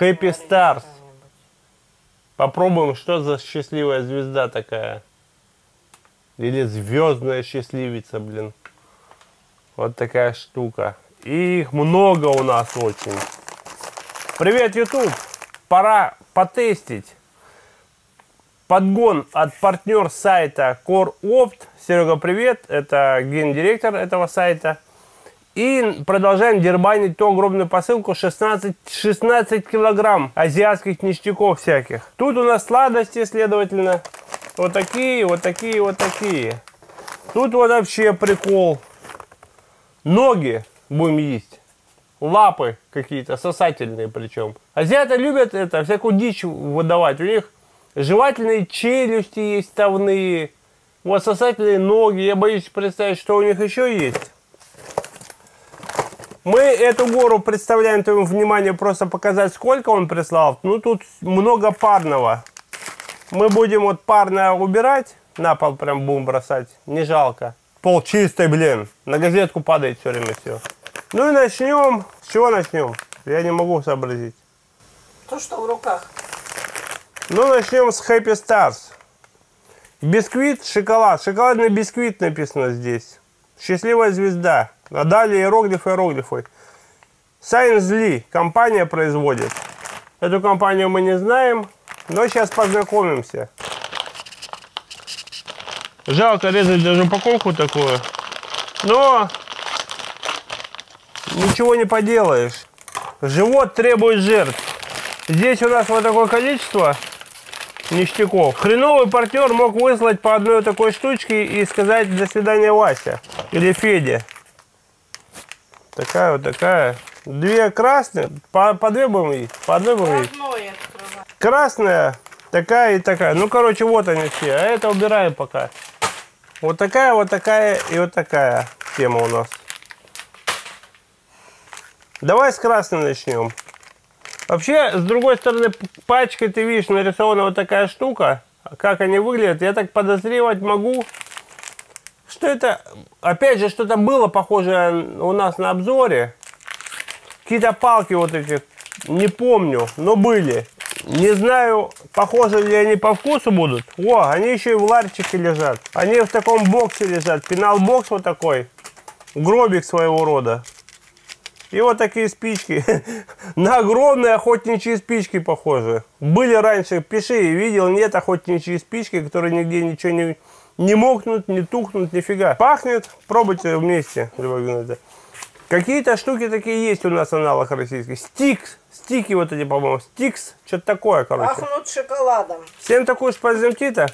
Happy Stars. Попробуем, что за счастливая звезда такая. Или звездная счастливица, блин. Вот такая штука. И их много у нас очень. Привет, YouTube. Пора потестить. Подгон от партнер сайта CoreOpt. Серега, привет. Это гендиректор этого сайта. И продолжаем дербанить ту огромную посылку 16 килограмм азиатских ништяков всяких. Тут у нас сладости, следовательно. Вот такие, вот такие, вот такие. Тут вот вообще прикол. Ноги будем есть. Лапы какие-то, сосательные причем. Азиаты любят это, всякую дичь выдавать. У них жевательные челюсти есть вставные. Вот сосательные ноги. Я боюсь представить, что у них еще есть. Мы эту гору представляем твоему вниманию, просто показать, сколько он прислал. Ну, тут много парного. Мы будем вот парное убирать. На пол прям будем бросать. Не жалко. Пол чистый, блин. На газетку падает все время все. Ну и начнем. С чего начнем? Я не могу сообразить. То, что в руках. Ну, начнем с Happy Stars. Бисквит, шоколад. Шоколадный бисквит написано здесь. Счастливая звезда. А далее иероглифы, иероглифы. Сайнзли. Компания производит. Эту компанию мы не знаем, но сейчас познакомимся. Жалко резать даже упаковку такую. Но ничего не поделаешь. Живот требует жертв. Здесь у нас вот такое количество ништяков. Хреновый партнер мог выслать по одной такой штучке и сказать «до свидания, Вася» или «Федя». Такая вот такая. Две красные. По две будем есть. По одной будем есть. Красная, такая и такая. Ну, короче, вот они все. А это убираем пока. Вот такая и вот такая тема у нас. Давай с красной начнем. Вообще, с другой стороны, пачкой ты видишь нарисована вот такая штука. Как они выглядят, я так подозревать могу. Что это, опять же, что-то было похожее у нас на обзоре. Какие-то палки вот эти, не помню, но были. Не знаю, похожи ли они по вкусу будут. О, они еще и в ларчике лежат. Они в таком боксе лежат, пенал-бокс вот такой. Гробик своего рода. И вот такие спички. На огромные охотничьи спички похожи. Были раньше, пиши, видел, нет, охотничьи спички, которые нигде ничего не мокнут, не тухнут, нифига. Пахнет, пробуйте вместе. Какие-то штуки такие есть у нас аналог российский. Стикс, стики вот эти, по-моему, стикс, что-то такое, короче. Пахнут шоколадом. Всем такую шпаземтита.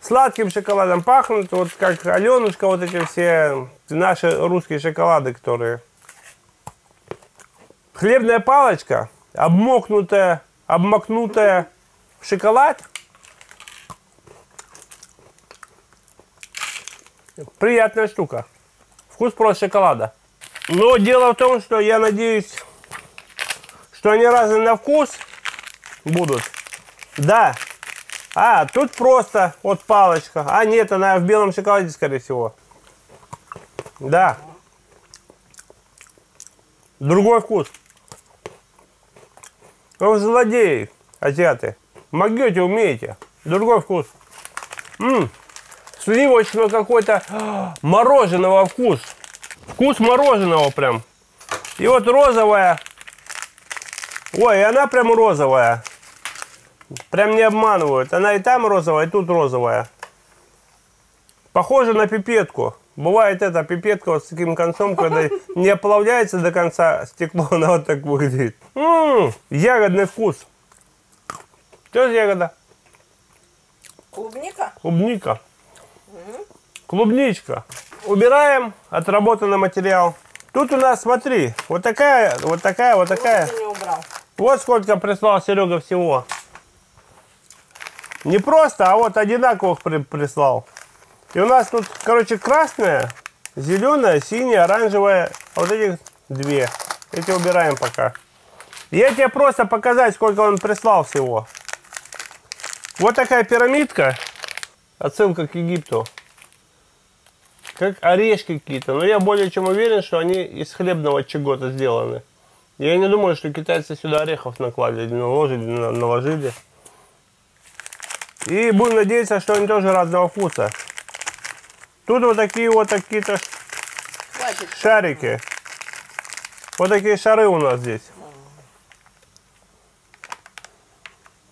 Сладким шоколадом пахнут, вот как Аленушка, вот эти все наши русские шоколады, которые... Хлебная палочка, обмакнутая в шоколад. Приятная штука. Вкус просто шоколада. Но дело в том, что я надеюсь, что они разные на вкус будут. Да. А, тут просто вот палочка. А, нет, она в белом шоколаде, скорее всего. Да. Другой вкус. Вы злодеи, азиаты. Могете, умеете. Другой вкус. Сливочного какой-то мороженого вкус. Вкус мороженого прям. И вот розовая. Ой, и она прям розовая. Прям не обманывают. Она и там розовая, и тут розовая. Похоже на пипетку. Бывает эта пипетка вот с таким концом, когда не оплавляется до конца стекло, она вот так выглядит. Ягодный вкус. Что за ягода? Клубника. Клубника. Клубничка. Убираем, отработанный материал. Тут у нас, смотри, вот такая, вот такая, вот такая. Вот сколько прислал Серега всего. Не просто, а вот одинаковых прислал. И у нас тут, короче, красная, зеленая, синяя, оранжевая. Вот этих две. Эти убираем пока. Я тебе просто показать, сколько он прислал всего. Вот такая пирамидка. Отсылка к Египту. Как орешки какие-то. Но я более чем уверен, что они из хлебного чего-то сделаны. Я не думаю, что китайцы сюда орехов накладили, наложили. И будем надеяться, что они тоже разного вкуса. Тут вот такие вот какие-то шарики. Вот такие шары у нас здесь.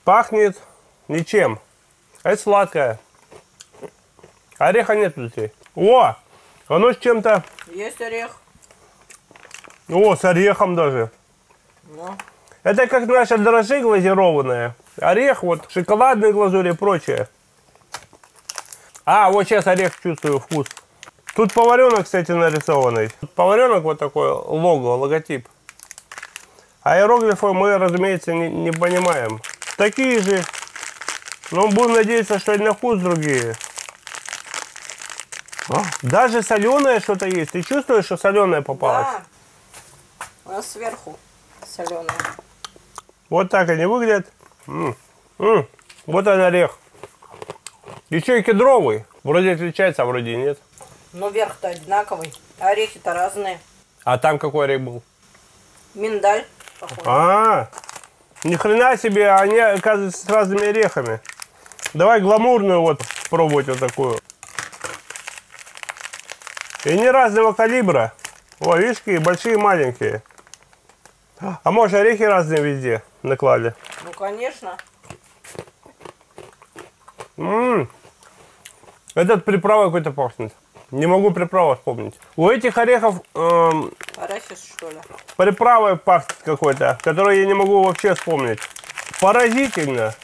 Пахнет ничем. Это сладкое. Ореха нет здесь. О! Оно с чем-то... Есть орех. О, с орехом даже. Да. Это как наши дрожжи глазированные. Орех, вот шоколадные глазури и прочее. А, вот сейчас орех чувствую вкус. Тут поваренок, кстати, нарисованный. Тут поваренок вот такой, лого, логотип. Аэроглифы мы, разумеется, не понимаем. Такие же. Но будем надеяться, что они на вкус другие. О, даже соленое что-то есть. Ты чувствуешь, что соленое попалось? Да. У нас сверху соленое. Вот так они выглядят. Вот он орех. Еще и кедровый. Вроде отличается, а вроде нет. Но верх-то одинаковый. А орехи-то разные. А там какой орех был? Миндаль, похоже. Ни хрена себе, они оказываются с разными орехами. Давай гламурную вот пробовать вот такую. И не разного калибра. О, видишь, какие большие и маленькие. А может, орехи разные везде наклали? Ну, конечно. Этот приправа какой-то пахнет. Не могу приправу вспомнить. У этих орехов... арахис, что ли? Приправой пахнет какой-то, которую я не могу вообще вспомнить. Поразительно.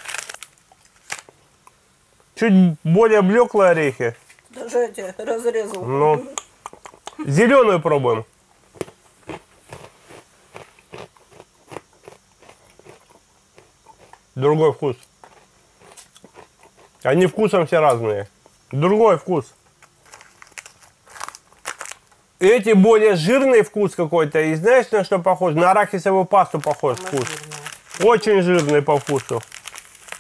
Чуть более блеклые орехи. Даже эти разрезал. Ну. Зеленую пробуем. Другой вкус. Они вкусом все разные. Другой вкус. Эти более жирный вкус какой-то. И знаешь, на что похож? На арахисовую пасту похож вкус. Очень жирный по вкусу.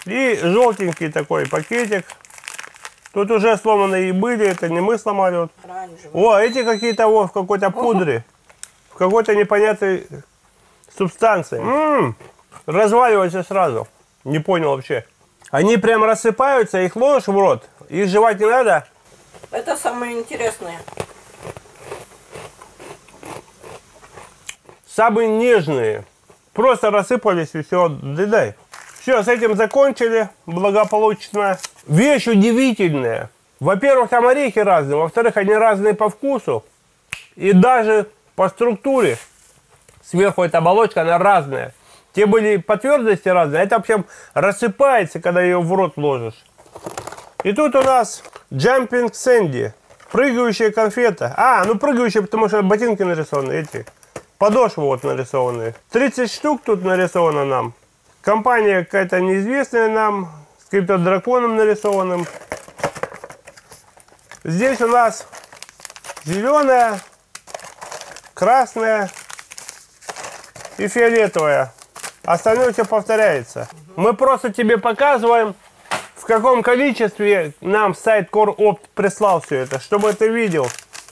И желтенький такой пакетик. Тут уже сломаны и были, это не мы сломали. Вот. О, эти какие-то в какой-то пудре. В какой-то непонятной субстанции. Разваливаются сразу. Не понял вообще. Они прям рассыпаются, их ложишь в рот. Их жевать не надо. Это самые интересные. Самые нежные. Просто рассыпались и все. Дай. Все, с этим закончили благополучно. Вещь удивительная. Во-первых, там орехи разные. Во-вторых, они разные по вкусу. И даже по структуре. Сверху эта оболочка, она разная. Те были по твердости разные. Это, в общем, рассыпается, когда ее в рот ложишь. И тут у нас Jumping Sandy. Прыгающая конфета. Ну прыгающая, потому что ботинки нарисованы эти. Подошвы вот нарисованы. 30 штук тут нарисовано нам. Компания какая-то неизвестная нам. С каким-то драконом нарисованным. Здесь у нас зеленая, красная и фиолетовая. Остальное все повторяется. Мы просто тебе показываем, в каком количестве нам сайт CoreOpt прислал все это, чтобы ты видел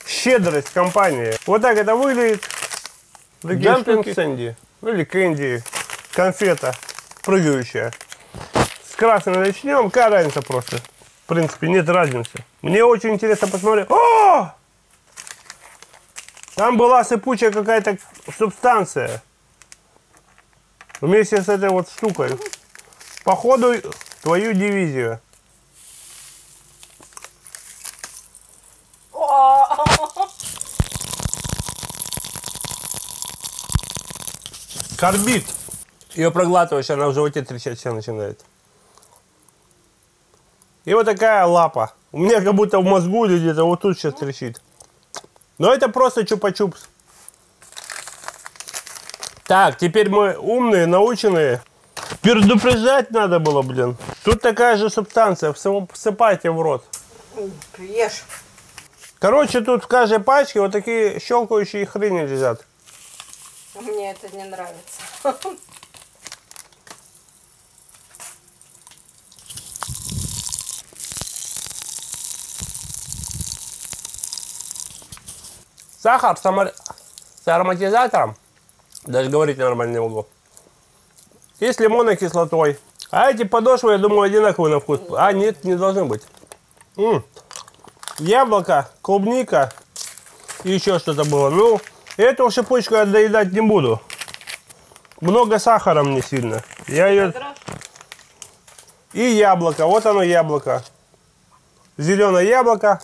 щедрость компании. Вот так это выглядит. Jumping Sandy. Или кэнди. Конфета прыгающая. С красной начнем. Какая разница просто? В принципе, нет разницы. Мне очень интересно посмотреть. О! Там была сыпучая какая-то субстанция. Вместе с этой вот штукой. Походу, твою дивизию. Корбит. Ее проглатываешь, она в животе трещать все начинает. И вот такая лапа. У меня как будто в мозгу или где-то вот тут сейчас трещит. Но это просто чупа-чупс. Так, теперь мы умные, наученные. Предупреждать надо было, блин. Тут такая же субстанция. Всыпайте в рот. Ешь. Короче, тут в каждой пачке вот такие щелкающие хрени лежат. Мне это не нравится. Сахар с ароматизатором Даже говорить нормально не могу. И с лимонной кислотой. А эти подошвы, я думаю, одинаковые на вкус. А, нет, не должны быть. Яблоко, клубника и еще что-то было. Ну, эту шипучку я доедать не буду. Много сахара мне сильно. Я ее... И яблоко. Вот оно, яблоко. Зеленое яблоко.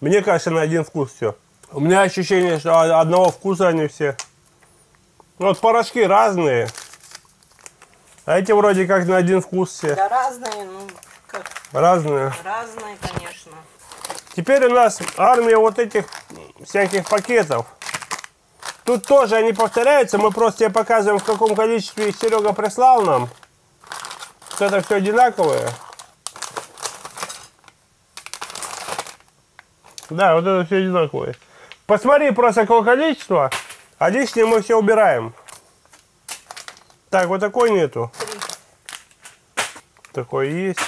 Мне кажется, на один вкус все. У меня ощущение, что одного вкуса они все. Вот порошки разные. А эти вроде как на один вкус все. Да разные, ну как. Разные. Разные, конечно. Теперь у нас армия вот этих всяких пакетов. Тут тоже они повторяются. Мы просто тебе показываем, в каком количестве Серега прислал нам. Это все одинаковое. Да, вот это все одинаковое. Посмотри просто, какое количество, а лишнее мы все убираем. Так, вот такой нету. Такой есть.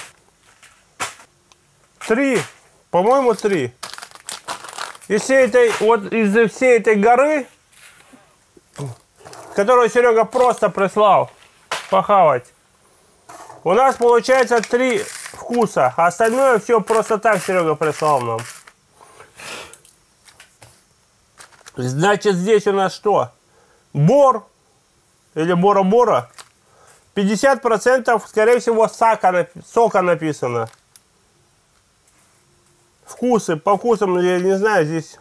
3. По-моему, 3. Из всей этой, вот из всей этой горы, которую Серега просто прислал похавать, у нас получается 3 вкуса. А остальное все просто так Серега прислал нам. Значит, здесь у нас что? Бор или бора-бора. 50% скорее всего сока написано. Вкусы. По вкусам, я не знаю, здесь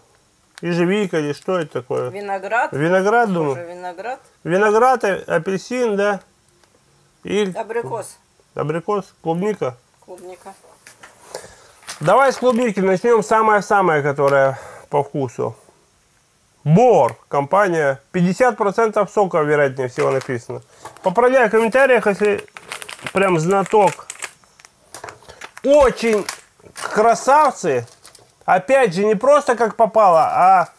ежевика или что это такое. Виноград. Виноград, думаю. Виноград. Виноград, апельсин, да. И... Абрикос. Абрикос, клубника. Клубника. Давай с клубники начнем. Самое-самое, которое по вкусу. Бор, компания, 50% сока, вероятнее всего, написано. Поправляй в комментариях, если прям знаток. Очень красавцы. Опять же, не просто как попало, а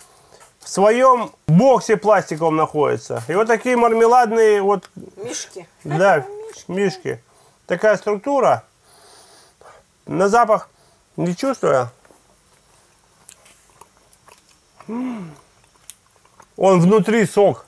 в своем боксе пластиковом находится. И вот такие мармеладные вот... Мишки. Да, мишки. Такая структура. На запах не чувствую. Он внутри сок.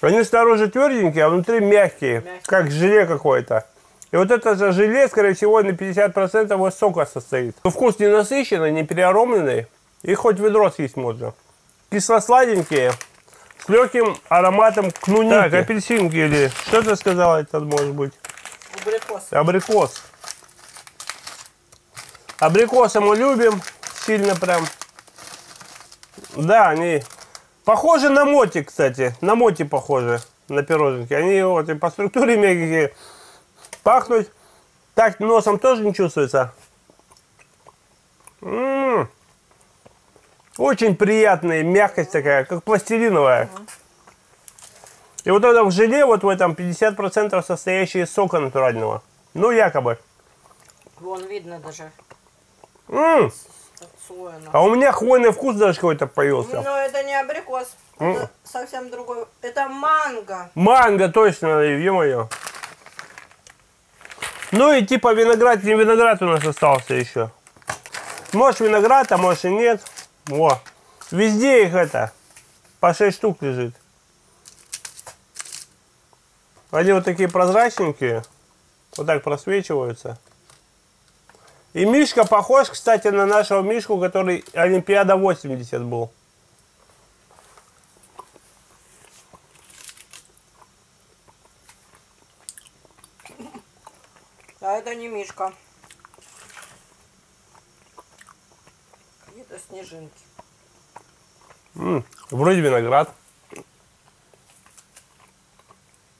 Они снаружи тверденькие, а внутри мягкие, как желе какое-то. И вот это же желе, скорее всего, на 50% из сока состоит. Но вкус не насыщенный, не переоромленный. И хоть ведро съесть можно. Кисло-сладенькие, с легким ароматом кнуники. Так, апельсинки или... Что ты сказала, это может быть? Абрикос. Абрикос. Абрикосы мы любим сильно прям. Да, они похожи на моти, кстати. На моти похожи, на пироженки. Они вот и по структуре мягкие. Пахнут. Так носом тоже не чувствуется. Очень приятная мягкость такая, как пластилиновая. И вот это в желе, вот в этом 50% состоящие из сока натурального. Ну, якобы. Вон видно даже. А у меня хвойный вкус даже какой-то появился. Но это не абрикос. Это совсем другой. Это манго. Манго, точно, е-мое. Ну и типа виноград, не виноград у нас остался еще. Может виноград, а может и нет. Во. Везде их это. По 6 штук лежит. Они вот такие прозрачненькие, вот так просвечиваются. И Мишка похож, кстати, на нашего Мишку, который Олимпиада 80 был. А это не Мишка. Какие-то снежинки. Вроде виноград.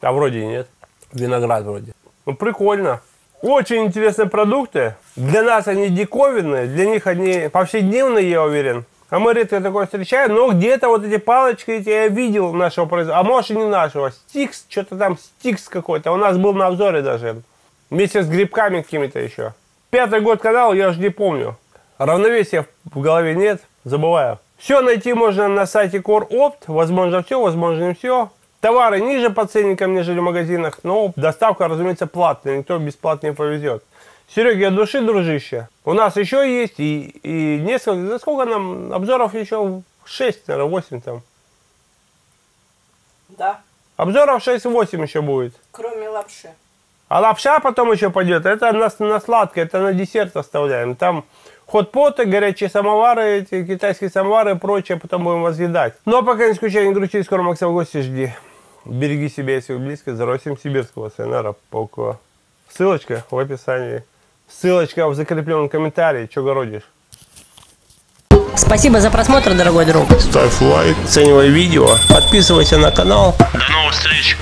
А вроде и нет. Виноград вроде. Ну, прикольно. Очень интересные продукты. Для нас они диковинные, для них они повседневные, я уверен. А мы редко такое встречаем. Но где-то вот эти палочки, эти я видел нашего производства. А может и не нашего. Стикс, что-то там, стикс какой-то. У нас был на обзоре даже. Вместе с грибками какими-то еще. 5-й год канала, я уже не помню. Равновесия в голове нет, забываю. Все найти можно на сайте CoreOpt. Возможно все, возможно не все. Товары ниже по ценникам, нежели в магазинах, но доставка, разумеется, платная, никто бесплатно не повезет. Сереге от души, дружище. У нас еще есть и несколько, да сколько нам обзоров еще? 6, наверное, 8 там. Да. Обзоров 6-8 еще будет. Кроме лапши. А лапша потом еще пойдет, это на сладкое, это на десерт оставляем. Там хот-поты, горячие самовары, эти китайские самовары и прочее, потом будем возъедать. Но пока не скучай, не грусти, скоро Макса в гости жди. Береги себя, если вы близко, здоровья всем сибирского, сайонара, пока. Ссылочка в описании, ссылочка в закрепленном комментарии, чё городишь. Спасибо за просмотр, дорогой друг. Ставь лайк, оценивай видео, подписывайся на канал. До новых встреч.